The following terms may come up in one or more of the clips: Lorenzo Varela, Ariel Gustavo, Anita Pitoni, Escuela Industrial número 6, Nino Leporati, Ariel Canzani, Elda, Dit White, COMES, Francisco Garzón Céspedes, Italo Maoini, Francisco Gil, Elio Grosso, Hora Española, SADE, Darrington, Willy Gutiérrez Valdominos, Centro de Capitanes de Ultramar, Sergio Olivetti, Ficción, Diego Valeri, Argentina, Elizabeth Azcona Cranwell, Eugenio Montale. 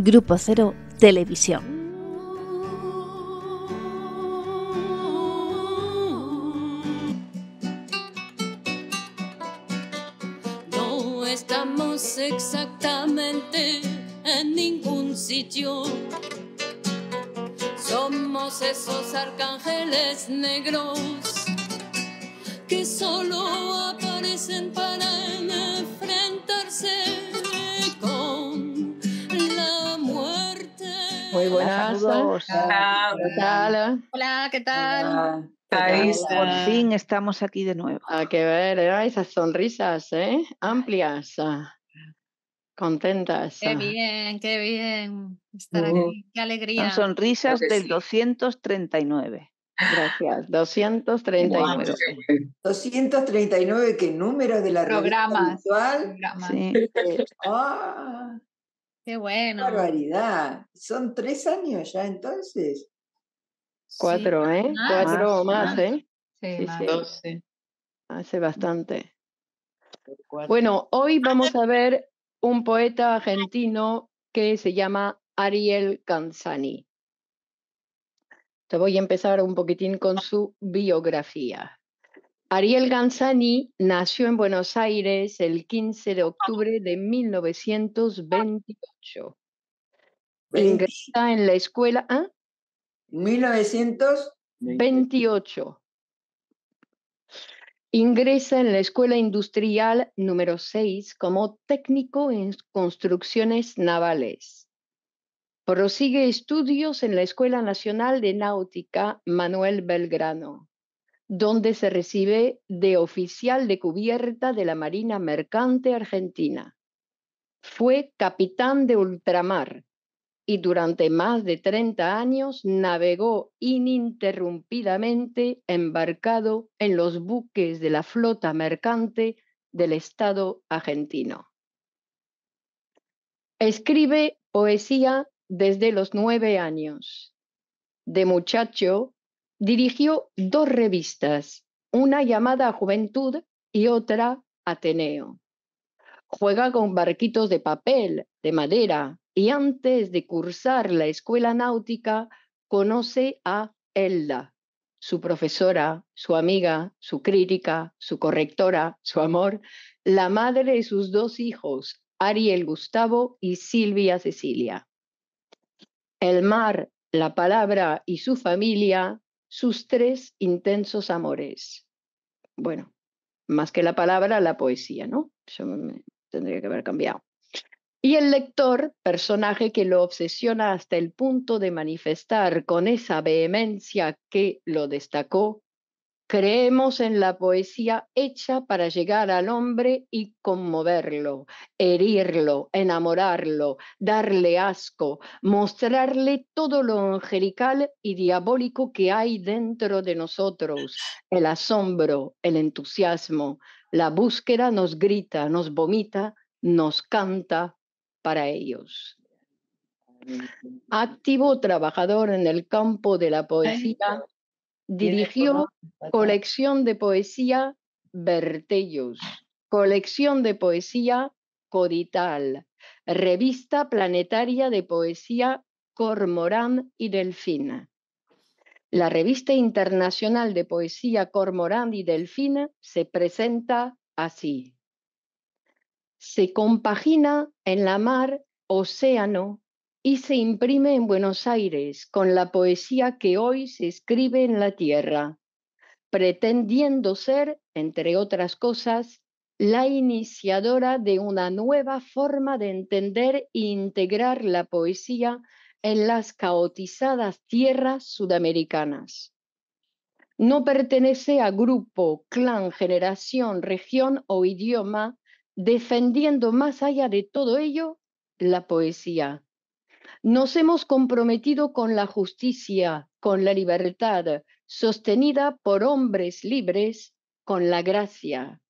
Grupo Cero Televisión. Exactamente en ningún sitio. Somos esos arcángeles negros que solo aparecen para enfrentarse con la muerte. Muy buenas. Saludos. Hola. ¿Qué tal? Hola, ¿qué tal? Hola. Por fin estamos aquí de nuevo. Hay que ver, ¿eh? Esas sonrisas, ¿eh? Amplias. Contentas. Qué bien estar aquí. Qué alegría. Son sonrisas del 239. Gracias. 239. Wow, 239, qué número de la programas. Programas. Sí. Oh, qué bueno. Qué barbaridad. Son 3 años ya entonces. 4, sí, ¿eh? Más, 4 o más, ¿eh? Sí, sí, más. Sí. 12. Hace bastante. 4. Bueno, hoy vamos a ver un poeta argentino que se llama Ariel Canzani. Te voy a empezar un poquitín con su biografía. Ariel Canzani nació en Buenos Aires el 15 de octubre de 1928. Ingresa en la escuela... ¿eh? 1928. Ingresa en la Escuela Industrial número 6 como técnico en construcciones navales. Prosigue estudios en la Escuela Nacional de Náutica Manuel Belgrano, donde se recibe de oficial de cubierta de la Marina Mercante Argentina. Fue capitán de ultramar y durante más de 30 años navegó ininterrumpidamente embarcado en los buques de la flota mercante del Estado argentino. Escribe poesía desde los 9 años. De muchacho, dirigió 2 revistas, una llamada Juventud y otra Ateneo. Juega con barquitos de papel, de madera, y antes de cursar la escuela náutica, conoce a Elda, su profesora, su amiga, su crítica, su correctora, su amor, la madre de sus 2 hijos, Ariel Gustavo y Silvia Cecilia. El mar, la palabra y su familia, sus 3 intensos amores. Bueno, más que la palabra, la poesía, ¿no? Yo me tendría que haber cambiado. Y el lector, personaje que lo obsesiona hasta el punto de manifestar con esa vehemencia que lo destacó, creemos en la poesía hecha para llegar al hombre y conmoverlo, herirlo, enamorarlo, darle asco, mostrarle todo lo angelical y diabólico que hay dentro de nosotros, el asombro, el entusiasmo, la búsqueda nos grita, nos vomita, nos canta para ellos. Activo trabajador en el campo de la poesía, dirigió Colección de Poesía Bertellus, Colección de Poesía Codital, Revista Planetaria de Poesía Cormorán y Delfina. La Revista Internacional de Poesía Cormorán y Delfina se presenta así. Se compagina en la mar, océano, y se imprime en Buenos Aires con la poesía que hoy se escribe en la tierra, pretendiendo ser, entre otras cosas, la iniciadora de una nueva forma de entender e integrar la poesía en las caotizadas tierras sudamericanas. No pertenece a grupo, clan, generación, región o idioma, defendiendo más allá de todo ello la poesía. Nos hemos comprometido con la justicia, con la libertad, sostenida por hombres libres, con la gracia.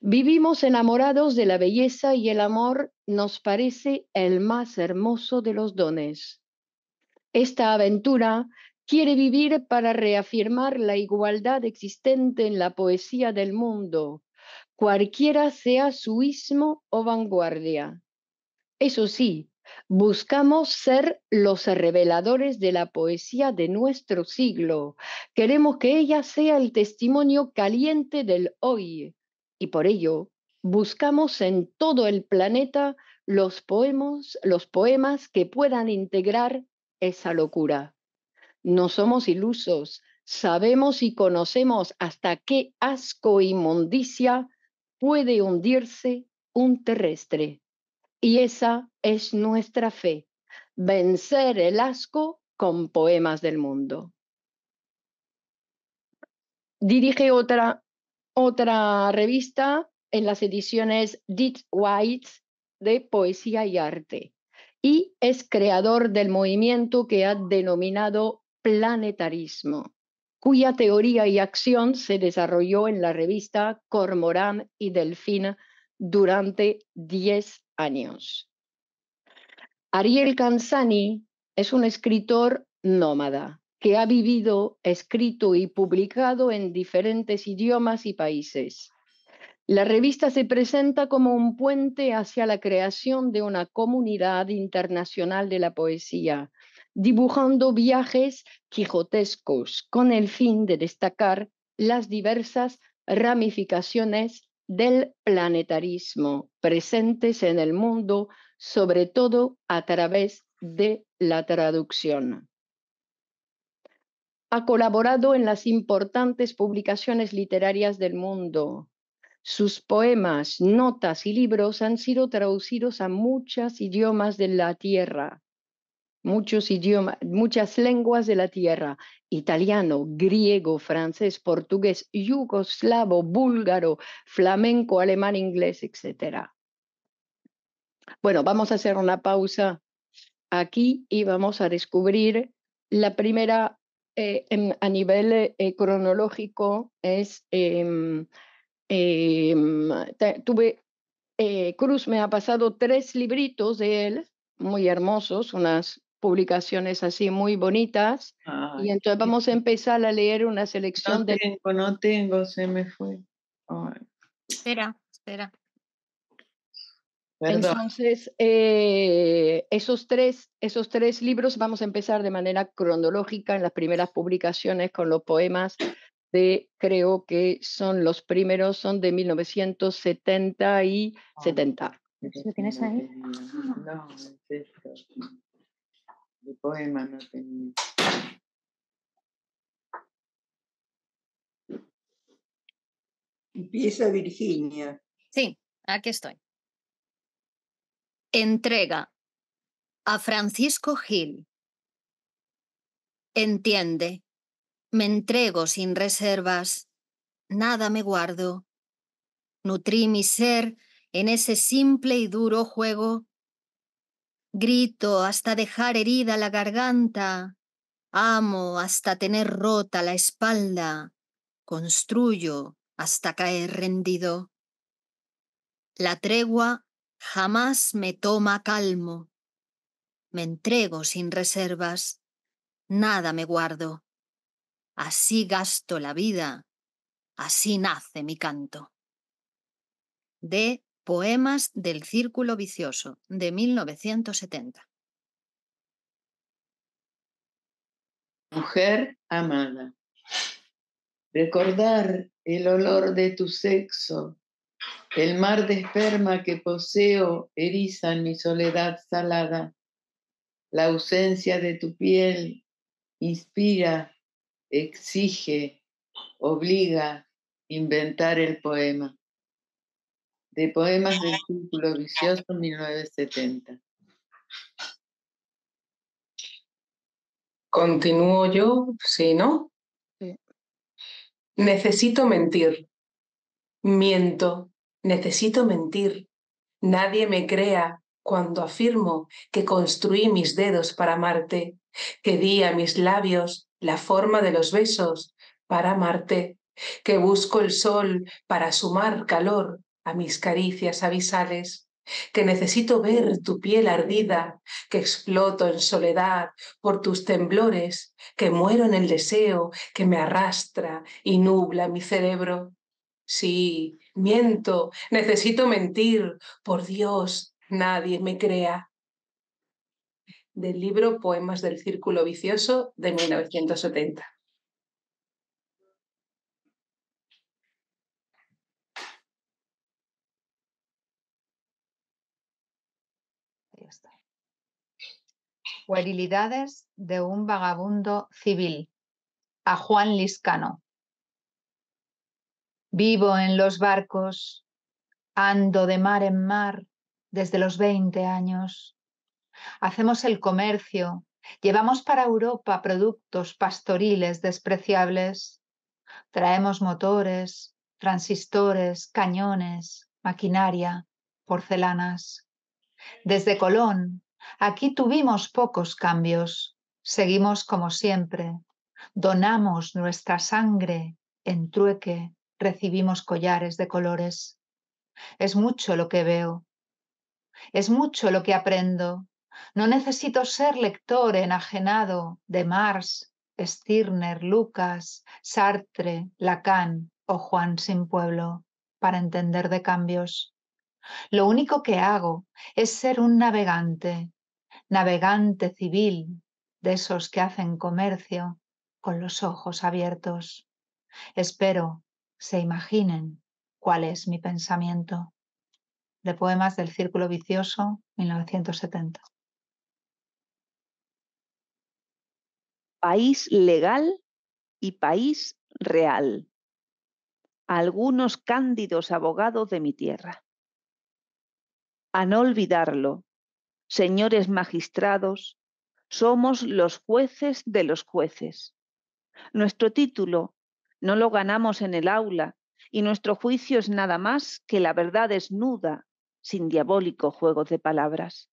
Vivimos enamorados de la belleza y el amor nos parece el más hermoso de los dones. Esta aventura quiere vivir para reafirmar la igualdad existente en la poesía del mundo, cualquiera sea su istmo o vanguardia. Eso sí, Buscamos ser los reveladores de la poesía de nuestro siglo. Queremos que ella sea el testimonio caliente del hoy. Y por ello, buscamos en todo el planeta los poemas que puedan integrar esa locura. No somos ilusos. Sabemos y conocemos hasta qué asco e inmundicia puede hundirse un terrestre. Y esa es nuestra fe, vencer el asco con poemas del mundo. Dirige otra revista en las ediciones Dit White de Poesía y Arte y es creador del movimiento que ha denominado Planetarismo, cuya teoría y acción se desarrolló en la revista Cormorán y Delfina durante 10 años. Ariel Canzani es un escritor nómada que ha vivido, escrito y publicado en diferentes idiomas y países. La revista se presenta como un puente hacia la creación de una comunidad internacional de la poesía, dibujando viajes quijotescos con el fin de destacar las diversas ramificaciones del planetarismo presentes en el mundo, sobre todo a través de la traducción. Ha colaborado en las importantes publicaciones literarias del mundo. Sus poemas, notas y libros han sido traducidos a muchos idiomas de la Tierra, muchas lenguas de la Tierra: italiano, griego, francés, portugués, yugoslavo, búlgaro, flamenco, alemán, inglés, etc. Bueno, vamos a hacer una pausa aquí y vamos a descubrir la primera, a nivel cronológico, es... Cruz me ha pasado 3 libritos de él, muy hermosos, unas publicaciones así muy bonitas. Ay, y entonces vamos a empezar a leer una selección. No tengo, se me fue. Ay. Espera. Perdón. Entonces, esos tres libros vamos a empezar de manera cronológica en las primeras publicaciones con los poemas de, creo que son los primeros, son de 1970 y 70. ¿Lo tienes ahí? No, es esto. El poema no tenía. Empieza Virginia. Sí, aquí estoy. Entrega a Francisco Gil. Entiende, me entrego sin reservas, nada me guardo. Nutrí mi ser en ese simple y duro juego. Grito hasta dejar herida la garganta, amo hasta tener rota la espalda, construyo hasta caer rendido. La tregua jamás me toma calmo, me entrego sin reservas, nada me guardo. Así gasto la vida, así nace mi canto. De Poemas del Círculo Vicioso, de 1970. Mujer amada, recordar el olor de tu sexo, el mar de esperma que poseo eriza en mi soledad salada, la ausencia de tu piel inspira, exige, obliga, inventar el poema. De Poemas del Círculo Vicioso, 1970. ¿Continúo yo? ¿Sí, no? Sí. Necesito mentir. Miento. Necesito mentir. Nadie me crea cuando afirmo que construí mis dedos para amarte, que di a mis labios la forma de los besos para amarte, que busco el sol para sumar calor a mis caricias abisales, que necesito ver tu piel ardida, que exploto en soledad por tus temblores, que muero en el deseo que me arrastra y nubla mi cerebro. Sí, miento, necesito mentir, por Dios, nadie me crea. del libro Poemas del Círculo Vicioso de 1970. Ahí está. Puerilidades de un vagabundo civil, a Juan Liscano. Vivo en los barcos, ando de mar en mar desde los 20 años. Hacemos el comercio, llevamos para Europa productos pastoriles despreciables. Traemos motores, transistores, cañones, maquinaria, porcelanas. Desde Colón, aquí tuvimos pocos cambios. Seguimos como siempre. Donamos nuestra sangre en trueque. Recibimos collares de colores. Es mucho lo que veo. Es mucho lo que aprendo. No necesito ser lector enajenado de Marx, Stirner, Lucas, Sartre, Lacan o Juan sin pueblo para entender de cambios. Lo único que hago es ser un navegante, navegante civil, de esos que hacen comercio con los ojos abiertos. Espero se imaginen cuál es mi pensamiento. De Poemas del Círculo Vicioso, 1970. País legal y país real. Algunos cándidos abogados de mi tierra. A no olvidarlo, señores magistrados, somos los jueces de los jueces. Nuestro título no lo ganamos en el aula y nuestro juicio es nada más que la verdad desnuda, sin diabólicos juegos de palabras.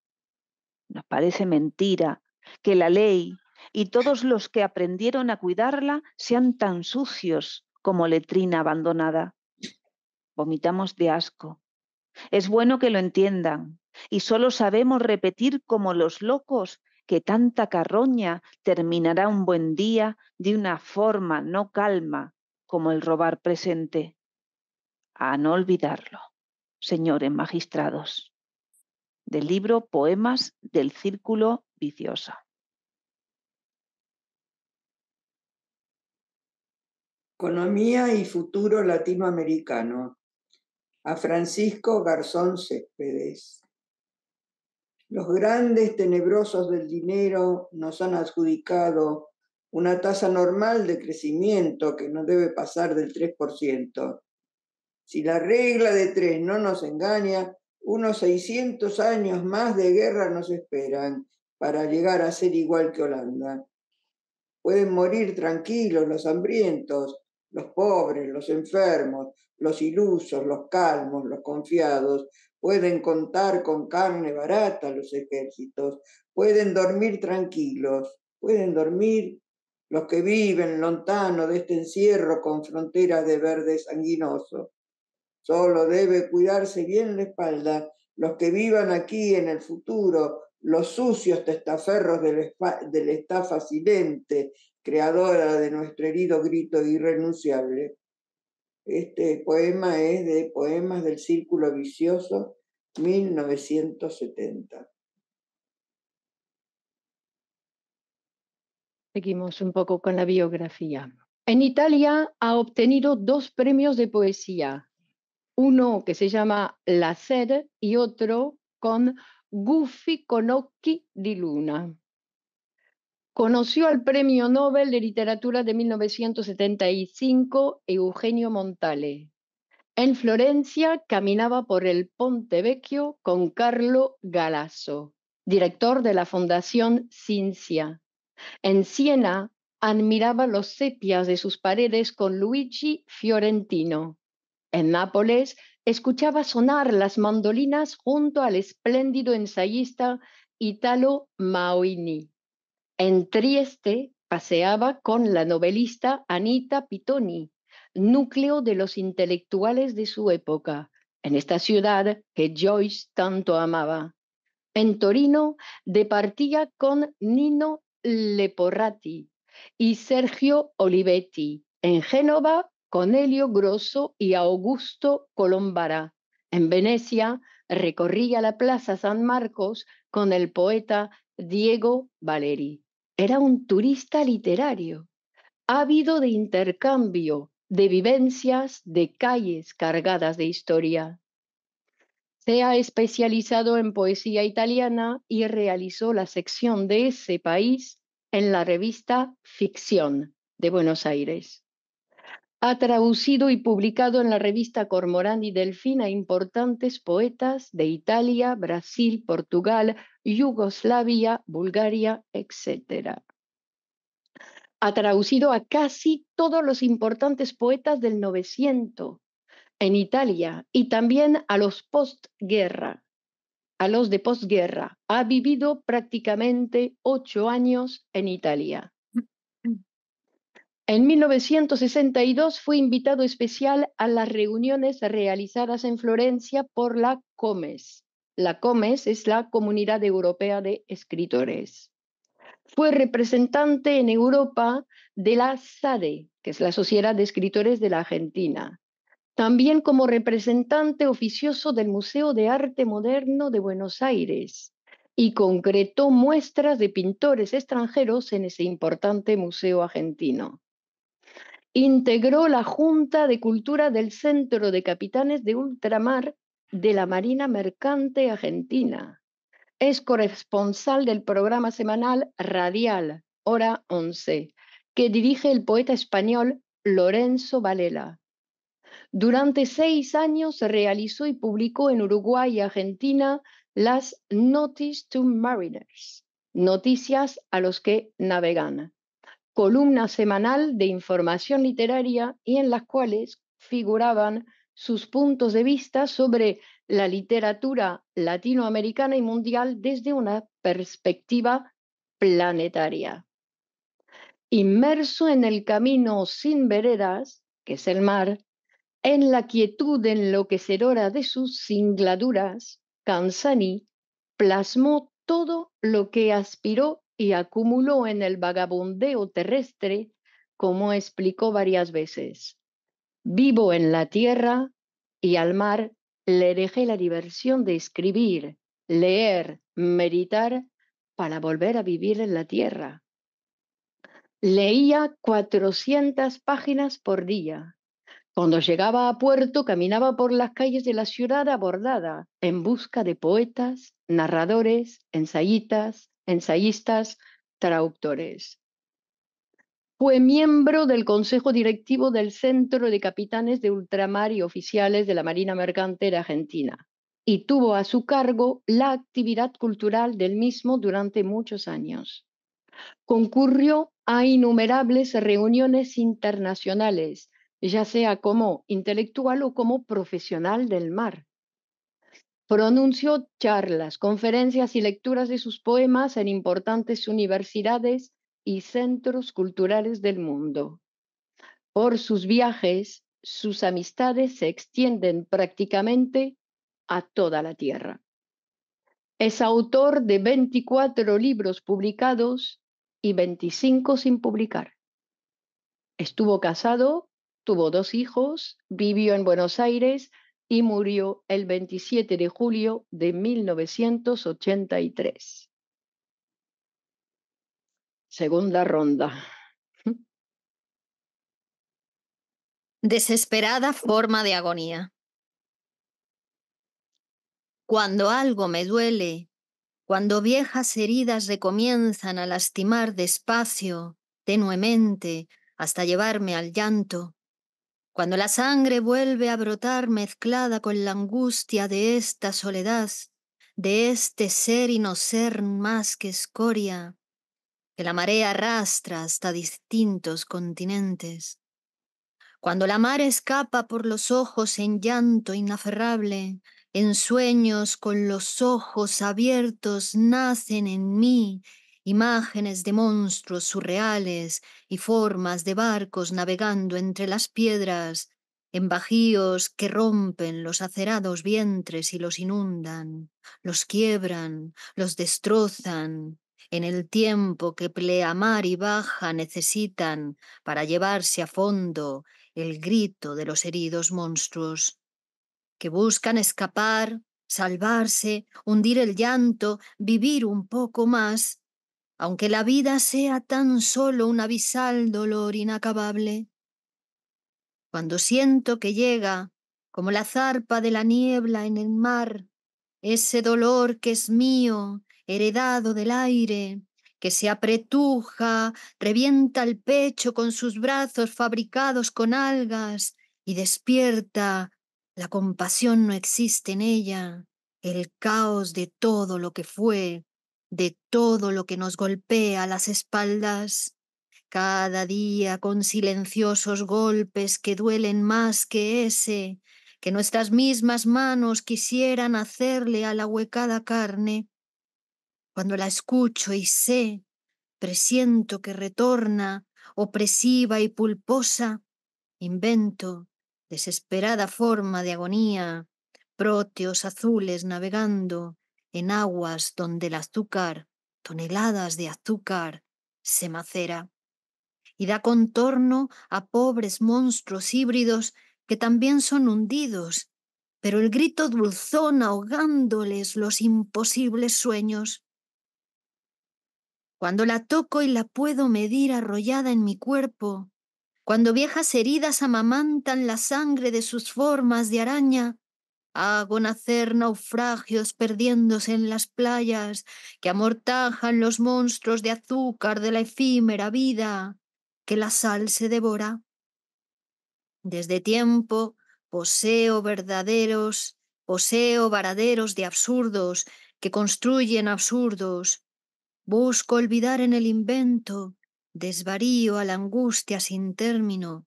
Nos parece mentira que la ley y todos los que aprendieron a cuidarla sean tan sucios como letrina abandonada. Vomitamos de asco. Es bueno que lo entiendan y solo sabemos repetir como los locos que tanta carroña terminará un buen día de una forma no calma como el robar presente. A no olvidarlo, señores magistrados. Del libro Poemas del Círculo Vicioso. Economía y futuro latinoamericano, a Francisco Garzón Céspedes. Los grandes tenebrosos del dinero nos han adjudicado una tasa normal de crecimiento que no debe pasar del 3%. Si la regla de 3 no nos engaña, unos 600 años más de guerra nos esperan para llegar a ser igual que Holanda. Pueden morir tranquilos los hambrientos, los pobres, los enfermos, los ilusos, los calmos, los confiados. Pueden contar con carne barata los ejércitos. Pueden dormir tranquilos. Pueden dormir los que viven lontano de este encierro con fronteras de verde sanguinoso. Solo debe cuidarse bien la espalda los que vivan aquí en el futuro, los sucios testaferros de la estafa silente, creadora de nuestro herido grito irrenunciable. Este poema es de Poemas del Círculo Vicioso, 1970. Seguimos un poco con la biografía. En Italia ha obtenido 2 premios de poesía, uno que se llama La SADE y otro con Gufi con occhi di luna. Conoció al Premio Nobel de Literatura de 1975, Eugenio Montale. En Florencia caminaba por el Ponte Vecchio con Carlo Galasso, director de la Fundación Cinzia. En Siena admiraba los sepias de sus paredes con Luigi Fiorentino. En Nápoles escuchaba sonar las mandolinas junto al espléndido ensayista Italo Maoini. En Trieste paseaba con la novelista Anita Pitoni, núcleo de los intelectuales de su época, en esta ciudad que Joyce tanto amaba. En Torino departía con Nino Leporati y Sergio Olivetti. En Génova con Elio Grosso y Augusto Colombara. En Venecia recorría la Plaza San Marcos con el poeta Diego Valeri. Era un turista literario, ávido de intercambio, de vivencias, de calles cargadas de historia. Se ha especializado en poesía italiana y realizó la sección de ese país en la revista Ficción de Buenos Aires. Ha traducido y publicado en la revista Cormorán y Delfina importantes poetas de Italia, Brasil, Portugal, Yugoslavia, Bulgaria, etc. Ha traducido a casi todos los importantes poetas del Novecento en Italia y también a los postguerra, a los de posguerra. Ha vivido prácticamente 8 años en Italia. En 1962 fue invitado especial a las reuniones realizadas en Florencia por la COMES. La COMES es la Comunidad Europea de Escritores. Fue representante en Europa de la SADE, que es la Sociedad de Escritores de la Argentina. También como representante oficioso del Museo de Arte Moderno de Buenos Aires y concretó muestras de pintores extranjeros en ese importante museo argentino. Integró la Junta de Cultura del Centro de Capitanes de Ultramar de la Marina Mercante Argentina. Es corresponsal del programa semanal Radial, Hora 11, que dirige el poeta español Lorenzo Varela. Durante 6 años realizó y publicó en Uruguay y Argentina las Notice to Mariners, noticias a los que navegan, columna semanal de información literaria y en las cuales figuraban sus puntos de vista sobre la literatura latinoamericana y mundial desde una perspectiva planetaria. Inmerso en el camino sin veredas, que es el mar, en la quietud enloquecedora de sus singladuras, Canzani plasmó todo lo que aspiró y acumuló en el vagabundeo terrestre, como explicó varias veces. Vivo en la tierra y al mar le dejé la diversión de escribir, leer, meditar, para volver a vivir en la tierra. Leía 400 páginas por día. Cuando llegaba a puerto, caminaba por las calles de la ciudad abordada, en busca de poetas, narradores, ensayistas, traductores. Fue miembro del Consejo Directivo del Centro de Capitanes de Ultramar y Oficiales de la Marina Mercante de Argentina, y tuvo a su cargo la actividad cultural del mismo durante muchos años. Concurrió a innumerables reuniones internacionales, ya sea como intelectual o como profesional del mar. Pronunció charlas, conferencias y lecturas de sus poemas en importantes universidades y centros culturales del mundo. Por sus viajes, sus amistades se extienden prácticamente a toda la tierra. Es autor de 24 libros publicados y 25 sin publicar. Estuvo casado, tuvo 2 hijos, vivió en Buenos Aires y murió el 27 de julio de 1983. Segunda ronda. Desesperada forma de agonía. Cuando algo me duele, cuando viejas heridas recomienzan a lastimar despacio, tenuemente, hasta llevarme al llanto, cuando la sangre vuelve a brotar mezclada con la angustia de esta soledad, de este ser y no ser más que escoria, que la marea arrastra hasta distintos continentes. Cuando la mar escapa por los ojos en llanto inaferrable, en sueños con los ojos abiertos nacen en mí imágenes de monstruos surreales y formas de barcos navegando entre las piedras, en bajíos que rompen los acerados vientres y los inundan, los quiebran, los destrozan, en el tiempo que pleamar y baja necesitan para llevarse a fondo el grito de los heridos monstruos, que buscan escapar salvarse, hundir el llanto, vivir un poco más, aunque la vida sea tan solo un abisal dolor inacabable. Cuando siento que llega, como la zarpa de la niebla en el mar, ese dolor que es mío, heredado del aire, que se apretuja, revienta el pecho con sus brazos fabricados con algas y despierta, la compasión no existe en ella, el caos de todo lo que fue, de todo lo que nos golpea las espaldas, cada día con silenciosos golpes que duelen más que ese, que nuestras mismas manos quisieran hacerle a la huecada carne. Cuando la escucho y sé, presiento que retorna, opresiva y pulposa, invento, desesperada forma de agonía, próteos azules navegando en aguas donde el azúcar, toneladas de azúcar, se macera y da contorno a pobres monstruos híbridos que también son hundidos, pero el grito dulzón ahogándoles los imposibles sueños. Cuando la toco y la puedo medir arrollada en mi cuerpo, cuando viejas heridas amamantan la sangre de sus formas de araña, hago nacer naufragios perdiéndose en las playas que amortajan los monstruos de azúcar de la efímera vida que la sal se devora. Desde tiempo poseo varaderos de absurdos que construyen absurdos. Busco olvidar en el invento, desvarío a la angustia sin término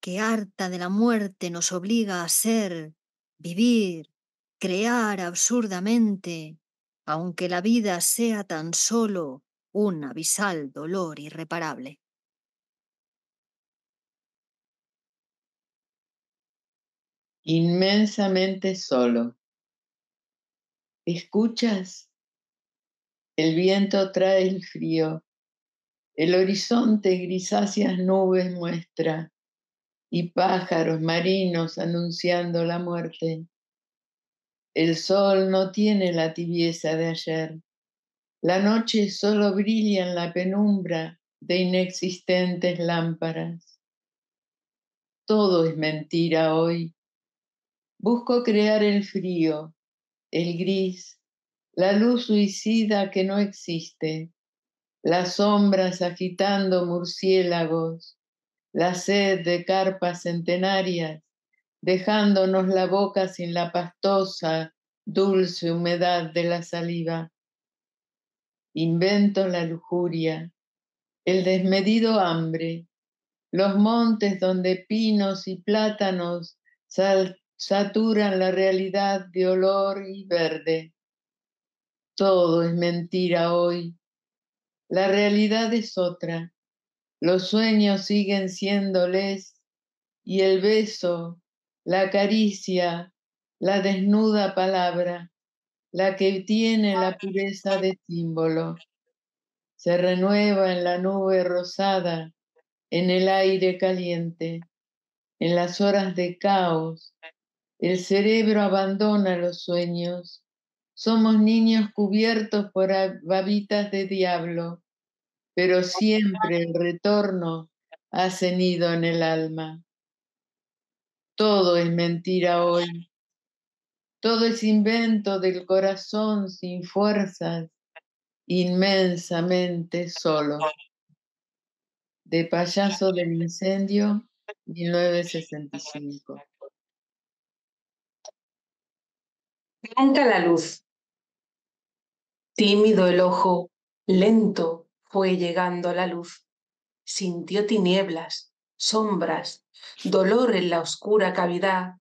que harta de la muerte nos obliga a ser, vivir, crear absurdamente, aunque la vida sea tan solo un abisal dolor irreparable. Inmensamente solo. ¿Escuchas? El viento trae el frío, el horizonte grisáceas nubes muestra, y pájaros marinos anunciando la muerte. El sol no tiene la tibieza de ayer. La noche solo brilla en la penumbra de inexistentes lámparas. Todo es mentira hoy. Busco crear el frío, el gris, la luz suicida que no existe, las sombras agitando murciélagos, la sed de carpas centenarias, dejándonos la boca sin la pastosa, dulce humedad de la saliva. Invento la lujuria, el desmedido hambre, los montes donde pinos y plátanos saturan la realidad de olor y verde. Todo es mentira hoy. La realidad es otra. Los sueños siguen siéndoles, y el beso, la caricia, la desnuda palabra, la que tiene la pureza de símbolo, se renueva en la nube rosada, en el aire caliente, en las horas de caos. El cerebro abandona los sueños. Somos niños cubiertos por babitas de diablo, pero siempre el retorno ha cenido en el alma. Todo es mentira hoy. Todo es invento del corazón sin fuerzas, inmensamente solo. De Payaso del Incendio, 1965. Blanca la luz. Tímido el ojo, lento fue llegando la luz. Sintió tinieblas, sombras, dolor en la oscura cavidad,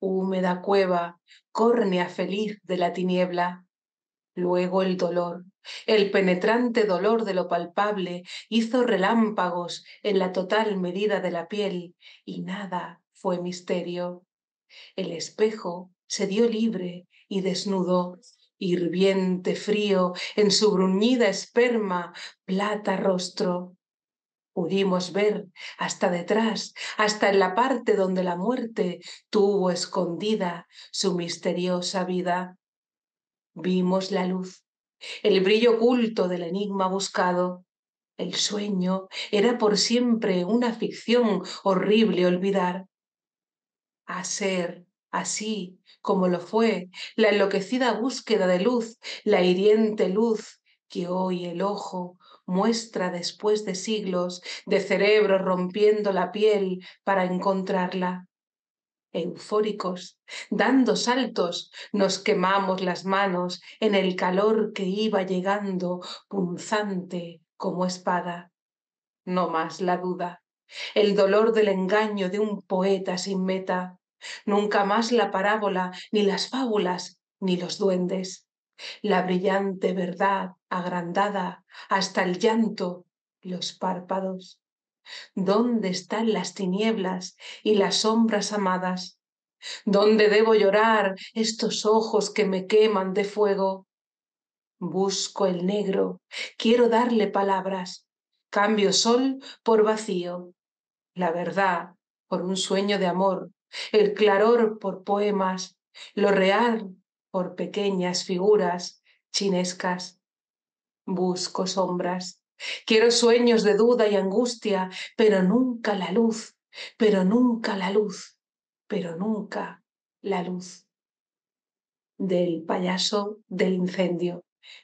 húmeda cueva, córnea feliz de la tiniebla. Luego el dolor, el penetrante dolor de lo palpable, hizo relámpagos en la total medida de la piel, y nada fue misterio. El espejo se dio libre y desnudo, hirviente frío, en su bruñida esperma, plata rostro. Pudimos ver hasta detrás, hasta en la parte donde la muerte tuvo escondida su misteriosa vida. Vimos la luz, el brillo oculto del enigma buscado. El sueño era por siempre una ficción horrible olvidar. A ser así como lo fue la enloquecida búsqueda de luz, la hiriente luz que hoy el ojo muestra después de siglos de cerebros rompiendo la piel para encontrarla. Eufóricos, dando saltos, nos quemamos las manos en el calor que iba llegando, punzante como espada. No más la duda, el dolor del engaño de un poeta sin meta. Nunca más la parábola, ni las fábulas, ni los duendes. La brillante verdad agrandada hasta el llanto, los párpados. ¿Dónde están las tinieblas y las sombras amadas? ¿Dónde debo llorar estos ojos que me queman de fuego? Busco el negro, quiero darle palabras. Cambio sol por vacío, la verdad por un sueño de amor, el claror por poemas, lo real por pequeñas figuras chinescas. Busco sombras. Quiero sueños de duda y angustia, pero nunca la luz, pero nunca la luz, pero nunca la luz. Del Payaso del Incendio,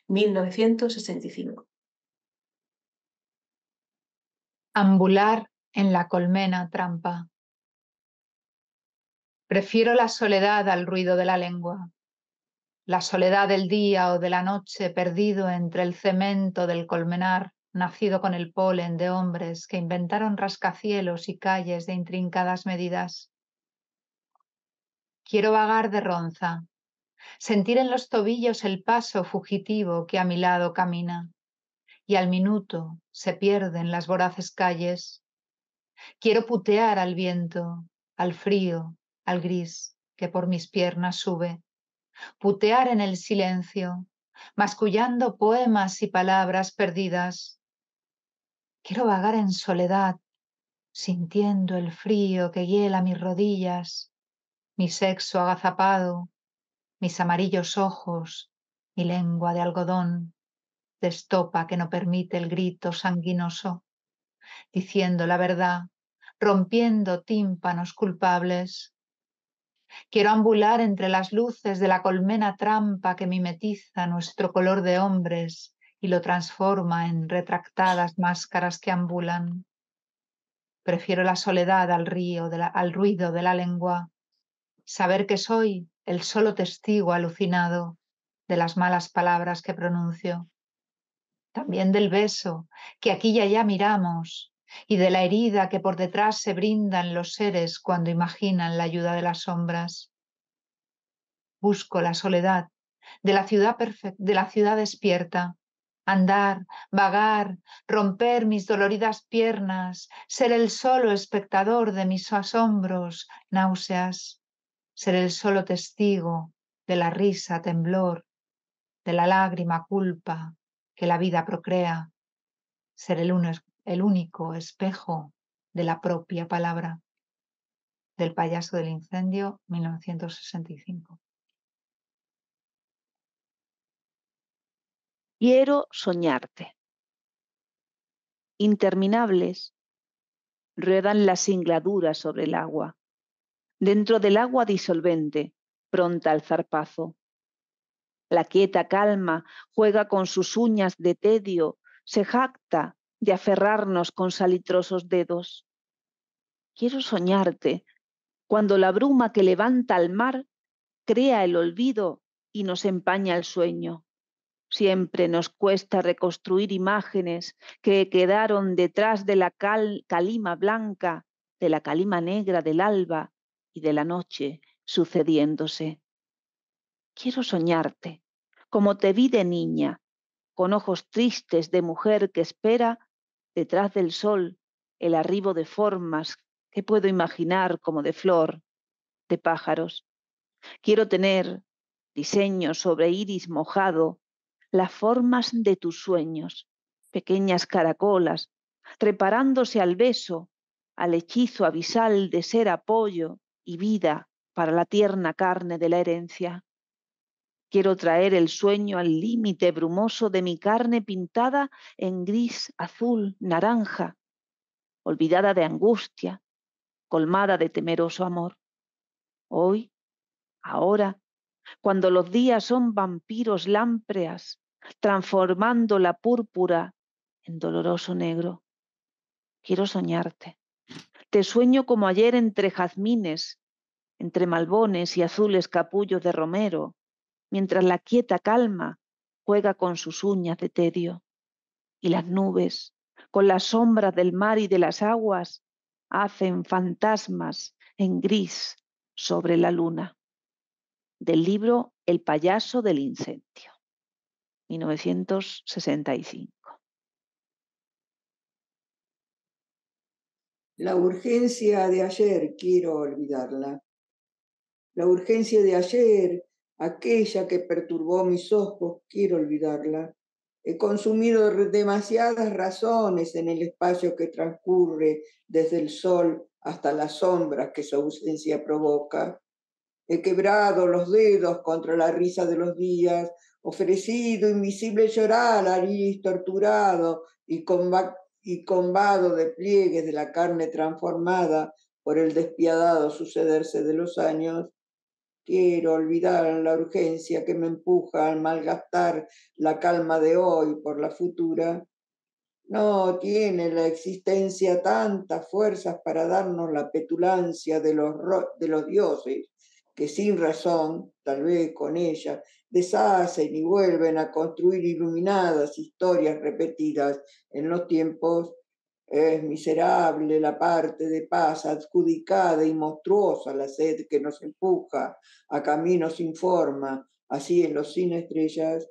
1965. Ambular en la colmena trampa. Prefiero la soledad al ruido de la lengua. La soledad del día o de la noche perdido entre el cemento del colmenar, nacido con el polen de hombres que inventaron rascacielos y calles de intrincadas medidas. Quiero vagar de ronza, sentir en los tobillos el paso fugitivo que a mi lado camina, y al minuto se pierden las voraces calles. Quiero putear al viento, al frío, al gris que por mis piernas sube, putear en el silencio, mascullando poemas y palabras perdidas. Quiero vagar en soledad, sintiendo el frío que hiela mis rodillas, mi sexo agazapado, mis amarillos ojos, mi lengua de algodón, de estopa que no permite el grito sanguinoso, diciendo la verdad, rompiendo tímpanos culpables. Quiero ambular entre las luces de la colmena trampa que mimetiza nuestro color de hombres y lo transforma en retractadas máscaras que ambulan. Prefiero la soledad al ruido de la lengua. Saber que soy el solo testigo alucinado de las malas palabras que pronuncio. También del beso que aquí y allá miramos, y de la herida que por detrás se brindan los seres cuando imaginan la ayuda de las sombras. Busco la soledad de la ciudad despierta, andar, vagar, romper mis doloridas piernas, ser el solo espectador de mis asombros, náuseas, ser el solo testigo de la risa, temblor, de la lágrima, culpa que la vida procrea, ser el único espejo de la propia palabra. Del Payaso del Incendio, 1965. Quiero soñarte. Interminables ruedan las singladuras sobre el agua, dentro del agua disolvente, pronta al zarpazo. La quieta calma juega con sus uñas de tedio, se jacta de aferrarnos con salitrosos dedos. Quiero soñarte cuando la bruma que levanta al mar crea el olvido y nos empaña el sueño. Siempre nos cuesta reconstruir imágenes que quedaron detrás de la calima blanca, de la calima negra del alba y de la noche sucediéndose. Quiero soñarte como te vi de niña, con ojos tristes de mujer que espera detrás del sol, el arribo de formas que puedo imaginar como de flor, de pájaros. Quiero tener, diseño sobre iris mojado, las formas de tus sueños, pequeñas caracolas, reparándose al beso, al hechizo abisal de ser apoyo y vida para la tierna carne de la herencia. Quiero traer el sueño al límite brumoso de mi carne pintada en gris, azul, naranja, olvidada de angustia, colmada de temeroso amor. Hoy, ahora, cuando los días son vampiros lámpreas, transformando la púrpura en doloroso negro. Quiero soñarte. Te sueño como ayer entre jazmines, entre malbones y azules capullos de romero, mientras la quieta calma juega con sus uñas de tedio. Y las nubes, con las sombras del mar y de las aguas, hacen fantasmas en gris sobre la luna. Del libro El payaso del incendio, 1965. La urgencia de ayer quiero olvidarla. La urgencia de ayer, aquella que perturbó mis ojos, quiero olvidarla. He consumido demasiadas razones en el espacio que transcurre desde el sol hasta las sombras que su ausencia provoca. He quebrado los dedos contra la risa de los días, ofrecido invisible llorar al iris torturado y combado de pliegues de la carne transformada por el despiadado sucederse de los años. Quiero olvidar la urgencia que me empuja a malgastar la calma de hoy por la futura. No tiene la existencia tantas fuerzas para darnos la petulancia de los dioses, que sin razón, tal vez con ella, deshacen y vuelven a construir iluminadas historias repetidas en los tiempos. Es miserable la parte de paz adjudicada y monstruosa la sed que nos empuja a caminos sin forma, a cielos sin estrellas.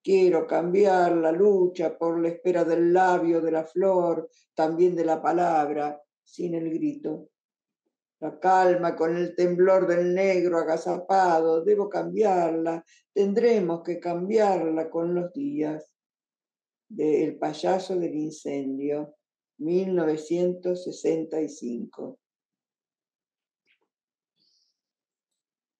Quiero cambiar la lucha por la espera del labio, de la flor, también de la palabra, sin el grito. La calma con el temblor del negro agazapado, debo cambiarla, tendremos que cambiarla con los días. De El payaso del incendio, 1965.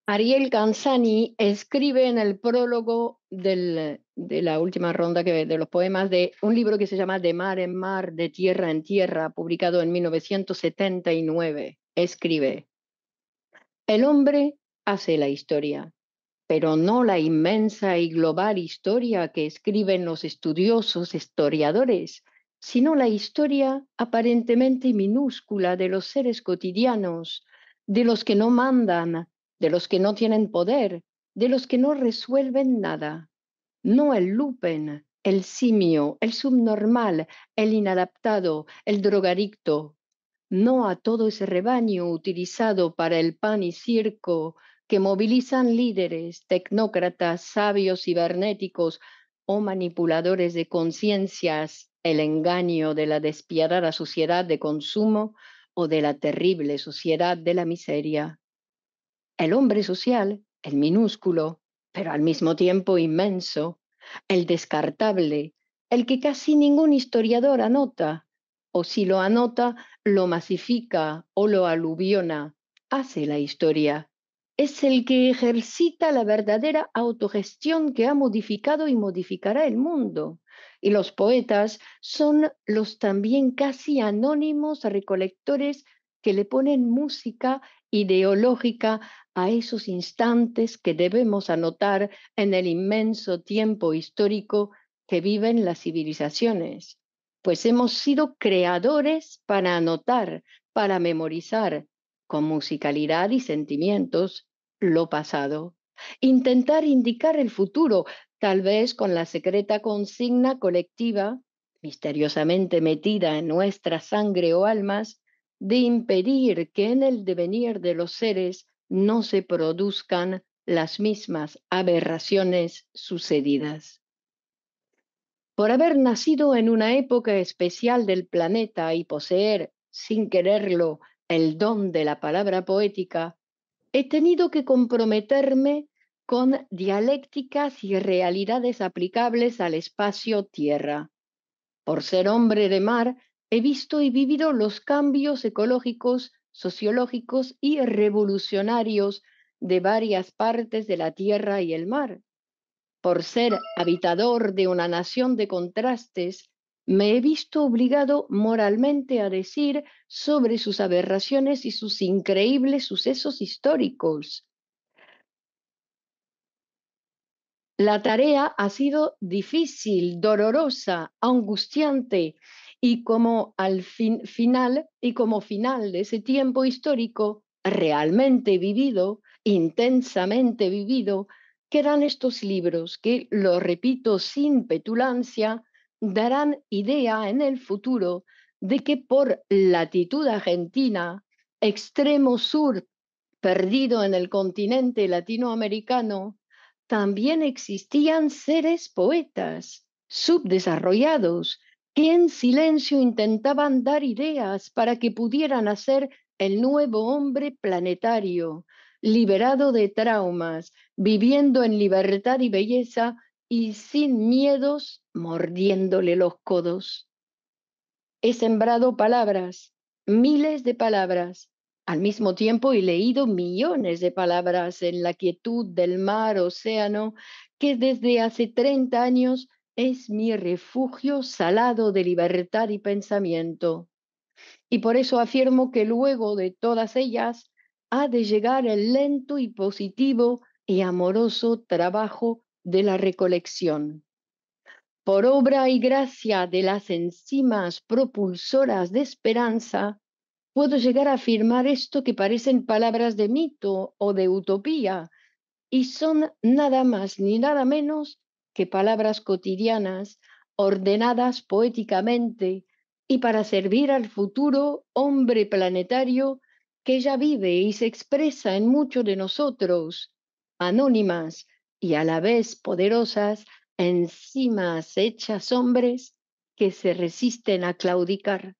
Ariel Canzani escribe en el prólogo de la última ronda de los poemas de un libro que se llama De mar en mar, de tierra en tierra, publicado en 1979. Escribe: el hombre hace la historia, pero no la inmensa y global historia que escriben los estudiosos historiadores, sino la historia aparentemente minúscula de los seres cotidianos, de los que no mandan, de los que no tienen poder, de los que no resuelven nada. No el Lupin, el simio, el subnormal, el inadaptado, el drogadicto. No a todo ese rebaño utilizado para el pan y circo que movilizan líderes, tecnócratas, sabios cibernéticos o manipuladores de conciencias, el engaño de la despiadada sociedad de consumo o de la terrible sociedad de la miseria. El hombre social, el minúsculo, pero al mismo tiempo inmenso, el descartable, el que casi ningún historiador anota, o si lo anota, lo masifica o lo aluviona, hace la historia. Es el que ejercita la verdadera autogestión que ha modificado y modificará el mundo. Y los poetas son los también casi anónimos recolectores que le ponen música ideológica a esos instantes que debemos anotar en el inmenso tiempo histórico que viven las civilizaciones. Pues hemos sido creadores para anotar, para memorizar, con musicalidad y sentimientos, lo pasado. Intentar indicar el futuro, tal vez con la secreta consigna colectiva, misteriosamente metida en nuestra sangre o almas, de impedir que en el devenir de los seres no se produzcan las mismas aberraciones sucedidas. Por haber nacido en una época especial del planeta y poseer, sin quererlo, el don de la palabra poética, he tenido que comprometerme con dialécticas y realidades aplicables al espacio-tierra. Por ser hombre de mar, he visto y vivido los cambios ecológicos, sociológicos y revolucionarios de varias partes de la tierra y el mar, Por ser habitador de una nación de contrastes, me he visto obligado moralmente a decir sobre sus aberraciones y sus increíbles sucesos históricos. La tarea ha sido difícil, dolorosa, angustiante, y como final de ese tiempo histórico realmente vivido, intensamente vivido, quedan estos libros que, lo repito sin petulancia, darán idea en el futuro de que por latitud argentina, extremo sur perdido en el continente latinoamericano, también existían seres poetas subdesarrollados que en silencio intentaban dar ideas para que pudieran hacer el nuevo hombre planetario, liberado de traumas, viviendo en libertad y belleza y sin miedos, mordiéndole los codos. He sembrado palabras, miles de palabras, al mismo tiempo he leído millones de palabras en la quietud del mar océano, que desde hace 30 años es mi refugio salado de libertad y pensamiento. Y por eso afirmo que luego de todas ellas, ha de llegar el lento y positivo y amoroso trabajo de la recolección. Por obra y gracia de las enzimas propulsoras de esperanza, puedo llegar a afirmar esto que parecen palabras de mito o de utopía, y son nada más ni nada menos que palabras cotidianas, ordenadas poéticamente, y para servir al futuro hombre planetario que ya vive y se expresa en muchos de nosotros, anónimas y a la vez poderosas, enzimas hechas hombres que se resisten a claudicar.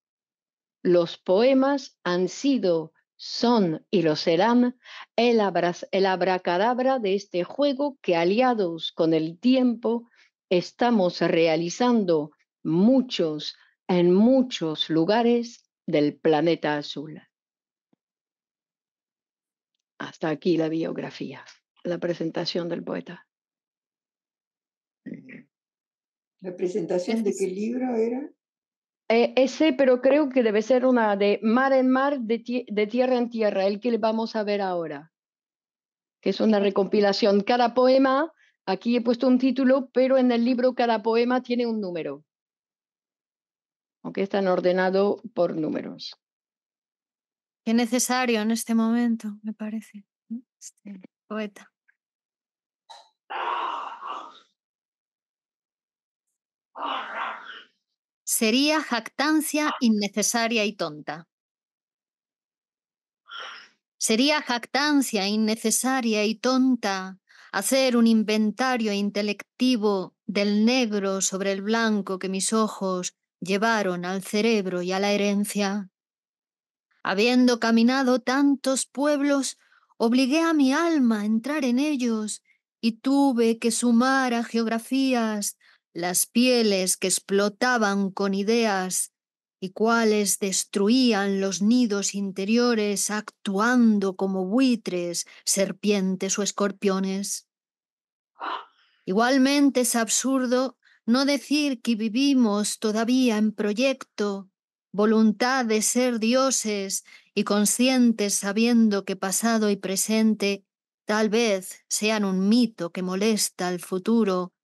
Los poemas han sido, son y lo serán el abracadabra de este juego que, aliados con el tiempo, estamos realizando muchos en muchos lugares del planeta azul. Hasta aquí la biografía, la presentación del poeta. ¿La presentación de qué libro era? Ese, pero creo que debe ser una de mar en mar, de tierra en tierra, el que vamos a ver ahora, que es una recompilación. Cada poema, aquí he puesto un título, pero en el libro cada poema tiene un número, aunque están ordenados por números. Qué necesario en este momento, me parece, este poeta. Sería jactancia innecesaria y tonta. Sería jactancia innecesaria y tonta hacer un inventario intelectivo del negro sobre el blanco que mis ojos llevaron al cerebro y a la herencia. Habiendo caminado tantos pueblos, obligué a mi alma a entrar en ellos y tuve que sumar a geografías las pieles que explotaban con ideas y cuales destruían los nidos interiores actuando como buitres, serpientes o escorpiones. Igualmente es absurdo no decir que vivimos todavía en proyecto, voluntad de ser dioses y conscientes sabiendo que pasado y presente tal vez sean un mito que molesta al futuro,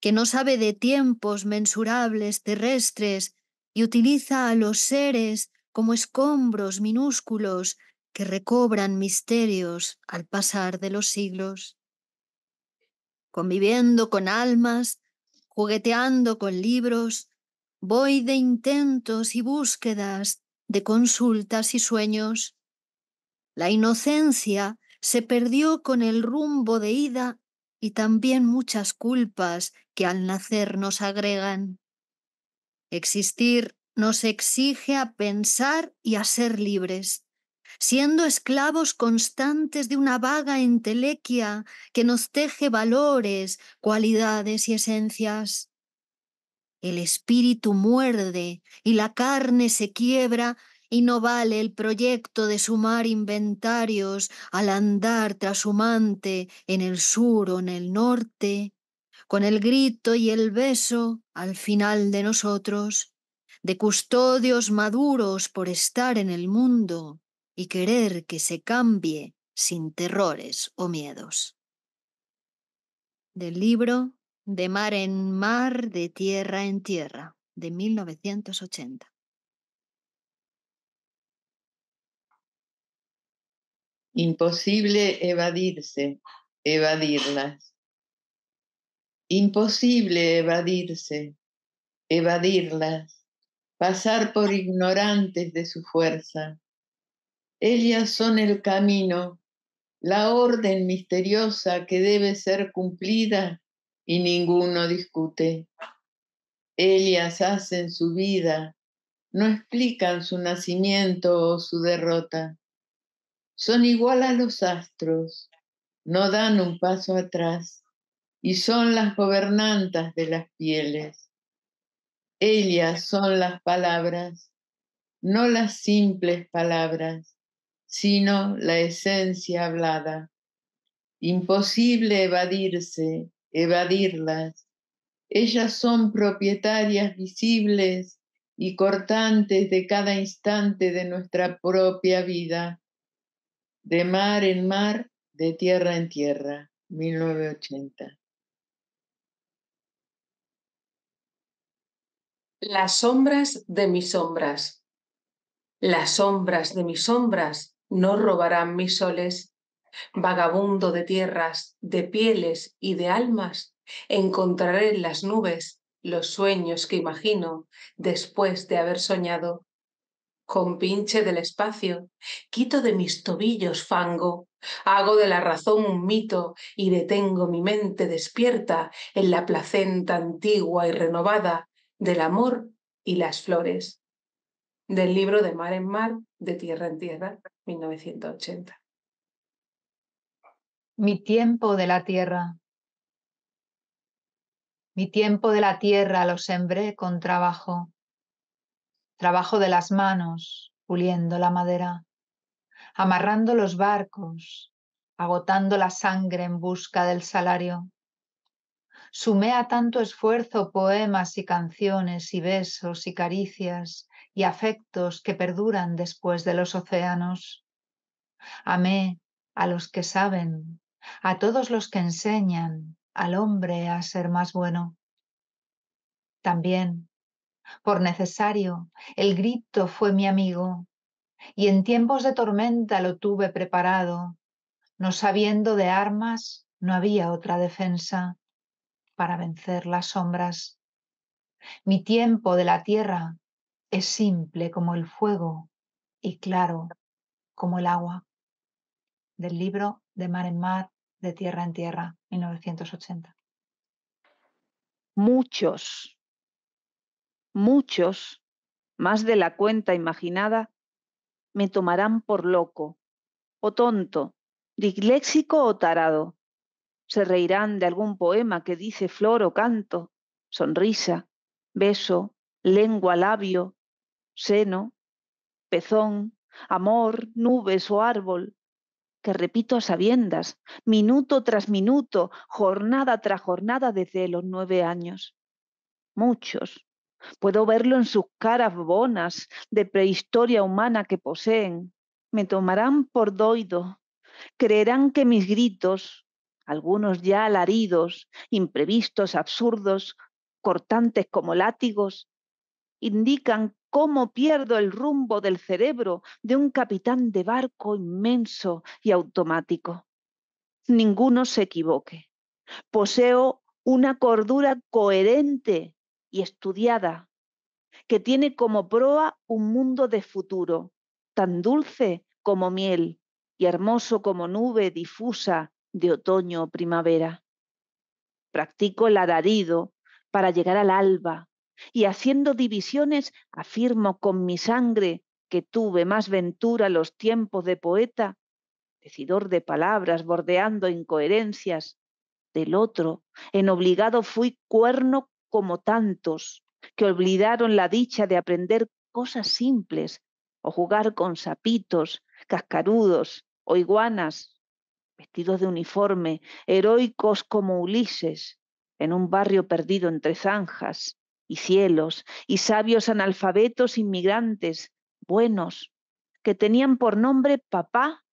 que no sabe de tiempos mensurables terrestres y utiliza a los seres como escombros minúsculos que recobran misterios al pasar de los siglos. Conviviendo con almas, jugueteando con libros, voy de intentos y búsquedas, de consultas y sueños. La inocencia se perdió con el rumbo de ida y también muchas culpas que al nacer nos agregan. Existir nos exige a pensar y a ser libres, siendo esclavos constantes de una vaga entelequia que nos teje valores, cualidades y esencias. El espíritu muerde y la carne se quiebra y no vale el proyecto de sumar inventarios al andar trashumante en el sur o en el norte, con el grito y el beso al final de nosotros, de custodios maduros por estar en el mundo y querer que se cambie sin terrores o miedos. Del libro De mar en mar, de tierra en tierra, de 1980. Imposible evadirse, evadirlas. Imposible evadirse, evadirlas, pasar por ignorantes de su fuerza. Ellas son el camino, la orden misteriosa que debe ser cumplida y ninguno discute. Ellas hacen su vida, no explican su nacimiento o su derrota. Son igual a los astros, no dan un paso atrás. Y son las gobernantas de las pieles. Ellas son las palabras, no las simples palabras, sino la esencia hablada. Imposible evadirse, evadirlas. Ellas son propietarias visibles y cortantes de cada instante de nuestra propia vida. De mar en mar, de tierra en tierra, 1980. Las sombras de mis sombras. Las sombras de mis sombras no robarán mis soles. Vagabundo de tierras, de pieles y de almas, encontraré en las nubes los sueños que imagino después de haber soñado. Compinche del espacio, quito de mis tobillos fango, hago de la razón un mito y detengo mi mente despierta en la placenta antigua y renovada del amor y las flores. Del libro De mar en mar, de tierra en tierra, 1980. Mi tiempo de la tierra. Mi tiempo de la tierra lo sembré con trabajo. Trabajo de las manos, puliendo la madera, amarrando los barcos, agotando la sangre en busca del salario. Sumé a tanto esfuerzo poemas y canciones y besos y caricias y afectos que perduran después de los océanos. Amé a los que saben, a todos los que enseñan al hombre a ser más bueno. También, por necesario, el grito fue mi amigo y en tiempos de tormenta lo tuve preparado. No sabiendo de armas, no había otra defensa para vencer las sombras. Mi tiempo de la tierra es simple como el fuego y claro como el agua. Del libro De mar en mar, de tierra en tierra, 1980. Muchos, muchos, más de la cuenta imaginada, me tomarán por loco, o tonto, disléxico o tarado. Se reirán de algún poema que dice flor o canto, sonrisa, beso, lengua, labio, seno, pezón, amor, nubes o árbol, que repito a sabiendas, minuto tras minuto, jornada tras jornada desde los 9 años. Muchos. Puedo verlo en sus caras bonas de prehistoria humana que poseen. Me tomarán por doido, creerán que mis gritos, algunos ya alaridos, imprevistos, absurdos, cortantes como látigos, indican cómo pierdo el rumbo del cerebro de un capitán de barco inmenso y automático. Ninguno se equivoque. Poseo una cordura coherente y estudiada, que tiene como proa un mundo de futuro, tan dulce como miel y hermoso como nube difusa de otoño o primavera. Practico el alarido para llegar al alba y haciendo divisiones afirmo con mi sangre que tuve más ventura los tiempos de poeta, decidor de palabras bordeando incoherencias. Del otro, en obligado fui cuerno como tantos que olvidaron la dicha de aprender cosas simples o jugar con sapitos, cascarudos o iguanas, vestidos de uniforme, heroicos como Ulises, en un barrio perdido entre zanjas y cielos y sabios analfabetos inmigrantes buenos que tenían por nombre papá,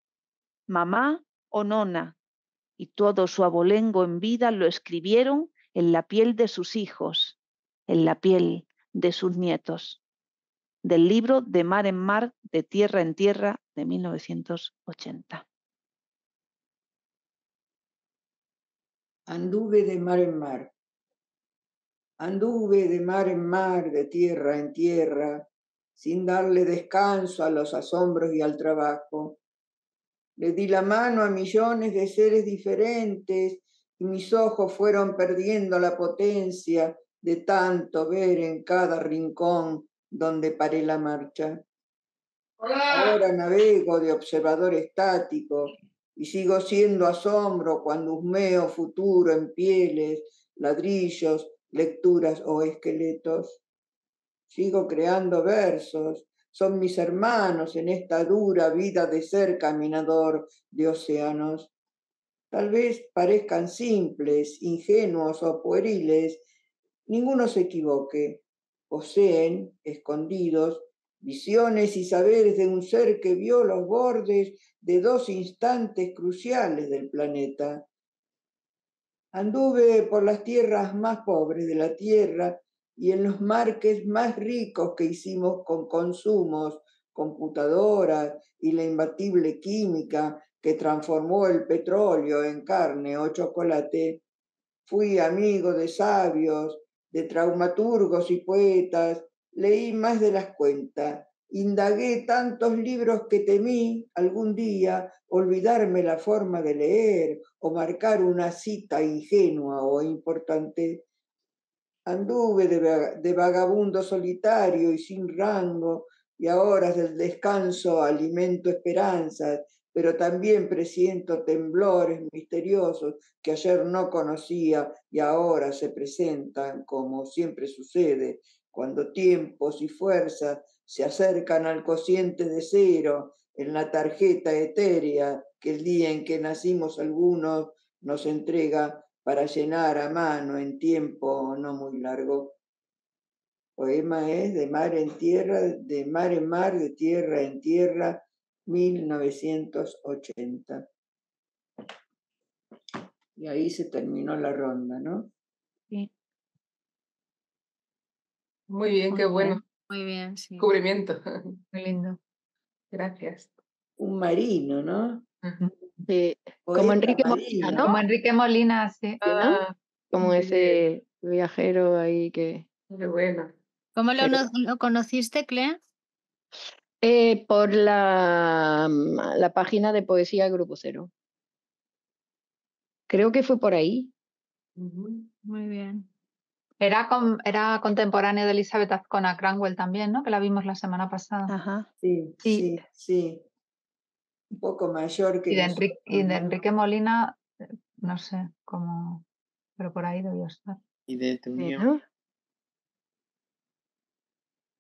mamá o nona, y todo su abolengo en vida lo escribieron en la piel de sus hijos, en la piel de sus nietos. Del libro De mar en mar, de tierra en tierra, de 1980. Anduve de mar en mar. Anduve de mar en mar, de tierra en tierra, sin darle descanso a los asombros y al trabajo. Le di la mano a millones de seres diferentes y mis ojos fueron perdiendo la potencia de tanto ver en cada rincón donde paré la marcha. Ahora navego de observador estático y sigo siendo asombro cuando husmeo futuro en pieles, ladrillos, lecturas o esqueletos. Sigo creando versos, son mis hermanos en esta dura vida de ser caminador de océanos. Tal vez parezcan simples, ingenuos o pueriles, ninguno se equivoque. Poseen, escondidos, visiones y saberes de un ser que vio los bordes de dos instantes cruciales del planeta. Anduve por las tierras más pobres de la Tierra y en los marques más ricos que hicimos con consumos, computadoras y la imbatible química que transformó el petróleo en carne o chocolate. Fui amigo de sabios, de traumaturgos y poetas, leí más de las cuentas, indagué tantos libros que temí algún día olvidarme la forma de leer o marcar una cita ingenua o importante. Anduve de vagabundo solitario y sin rango, y a horas del descanso alimento esperanzas, pero también presiento temblores misteriosos que ayer no conocía y ahora se presentan, como siempre sucede, cuando tiempos y fuerzas se acercan al cociente de cero en la tarjeta etérea que el día en que nacimos algunos nos entrega para llenar a mano en tiempo no muy largo. Poema es De mar en tierra, de mar en mar, de tierra en tierra, 1980. Y ahí se terminó la ronda, ¿no? Sí. Muy bien, qué bueno. Muy bien, sí. Cubrimiento. Muy lindo. Gracias. Un marino, ¿no? Sí. Como Enrique Molina, ¿no? Como Enrique Molina, sí. Ah, ¿no? Como ese viajero ahí que... Qué bueno. ¿Cómo lo conociste, Clea? Por la página de poesía Grupo Cero. Creo que fue por ahí. Muy bien. Era contemporáneo de Elizabeth Azcona Cranwell también, ¿no? Que la vimos la semana pasada. Ajá. Sí. Un poco mayor que... Y de Enrique Molina, no sé cómo... Pero por ahí debió estar. Y de tu mío.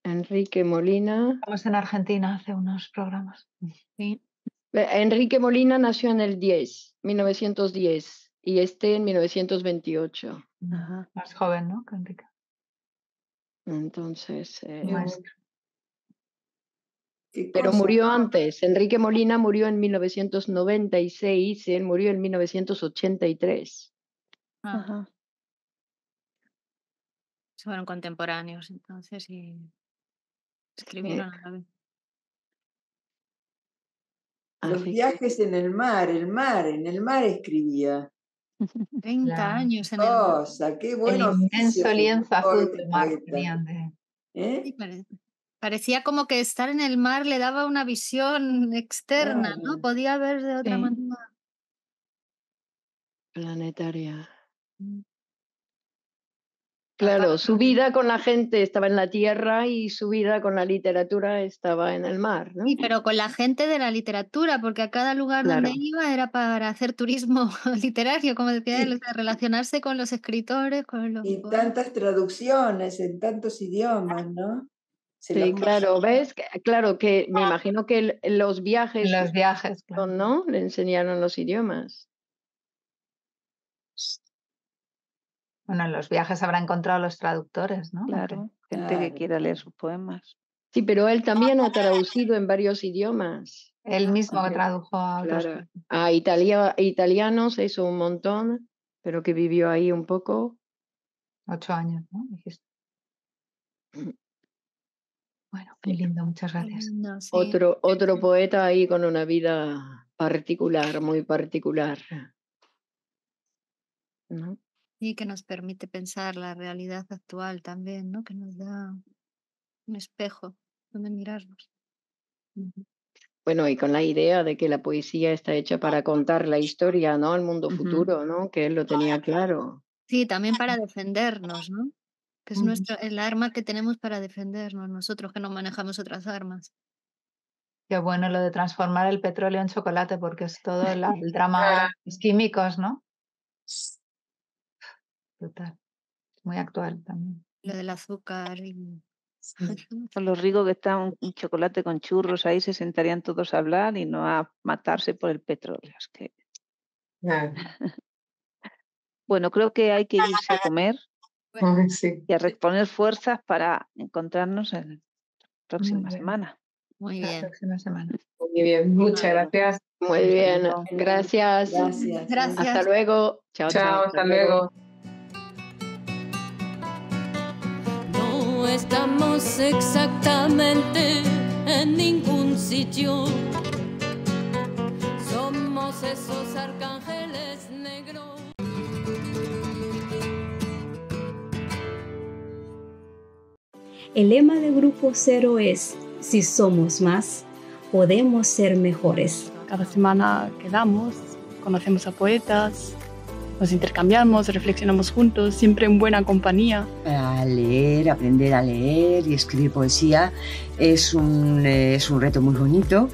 Enrique Molina. Estamos en Argentina hace unos programas. Sí. Enrique Molina nació en el 1910, y este en 1928. Ajá. Más joven, ¿no? Enrique. Entonces, pero murió antes. Enrique Molina murió en 1996 y él murió en 1983. Ajá. Se fueron contemporáneos, entonces, y escribieron a la vez. Los viajes en el mar escribía. 30 años en el mar. Cosa, qué bueno. El inmenso lienzo azul del mar. Sí, parecía como que estar en el mar le daba una visión externa, ¿no? Podía ver de otra manera. Planetaria. Claro, su vida con la gente estaba en la tierra y su vida con la literatura estaba en el mar, ¿no? Sí, pero con la gente de la literatura, porque a cada lugar donde iba era para hacer turismo literario, como decía él, relacionarse con los escritores, con los... Y tantas traducciones en tantos idiomas, ¿no? Sí, claro, ¿ves? Claro que me imagino que los viajes, ¿no? Le enseñaron los idiomas. Bueno, en los viajes habrá encontrado los traductores, ¿no? Claro, gente que quiera leer sus poemas. Sí, pero él también ha traducido en varios idiomas. Él mismo tradujo a, claro, a italianos, hizo un montón, pero que vivió ahí un poco. 8 años, ¿no? Dijiste. Bueno, qué lindo, muchas gracias. No, sí. Otro poeta ahí con una vida particular, muy particular, ¿no? Y que nos permite pensar la realidad actual también, ¿no? Que nos da un espejo donde mirarnos. Bueno, y con la idea de que la poesía está hecha para contar la historia, ¿no? El mundo futuro, ¿no? Que él lo tenía claro. Sí, también para defendernos, ¿no? Que es nuestro, el arma que tenemos para defendernos, nosotros que no manejamos otras armas. Qué bueno lo de transformar el petróleo en chocolate, porque es todo el drama de los químicos, ¿no? Total. Muy actual también. Lo del azúcar y... Con lo rico que está un chocolate con churros, ahí se sentarían todos a hablar y no a matarse por el petróleo. Es que... Bueno, creo que hay que irse a comer y a reponer fuerzas para encontrarnos en la próxima semana. Muy bien. La próxima semana. Muy bien, muchas gracias. Muy bien, gracias. Gracias. Hasta luego. Chao, chao. Hasta luego. No estamos exactamente en ningún sitio. Somos esos arcángeles negros. El lema de Grupo Cero es: si somos más, podemos ser mejores. Cada semana quedamos, conocemos a poetas, nos intercambiamos, reflexionamos juntos, siempre en buena compañía. A leer, aprender a leer y escribir poesía es un reto muy bonito.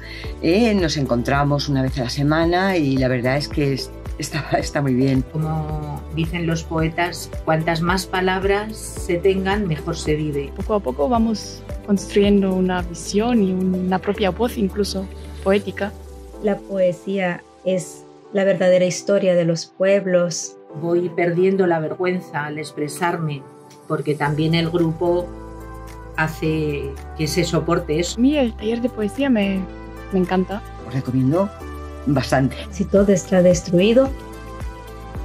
Nos encontramos una vez a la semana y la verdad es que está muy bien. Como dicen los poetas, cuantas más palabras se tengan, mejor se vive. Poco a poco vamos construyendo una visión y una propia voz, incluso poética. La poesía es la verdadera historia de los pueblos. Voy perdiendo la vergüenza al expresarme, porque también el grupo hace que se soporte eso. A mí el taller de poesía me encanta. Os recomiendo bastante. Si todo está destruido,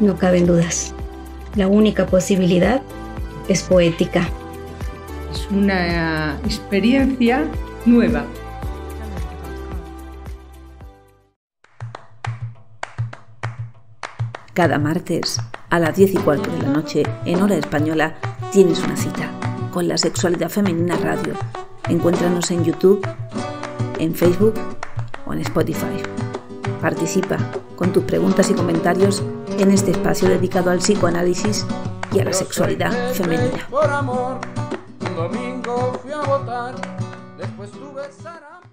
no caben dudas. La única posibilidad es poética. Es una experiencia nueva. Cada martes, a las 10:15 de la noche, en hora española, tienes una cita con la sexualidad femenina radio. Encuéntranos en YouTube, en Facebook o en Spotify. Participa con tus preguntas y comentarios en este espacio dedicado al psicoanálisis y a la sexualidad femenina. Por amor, un domingo fui a votar, después tuve Sara.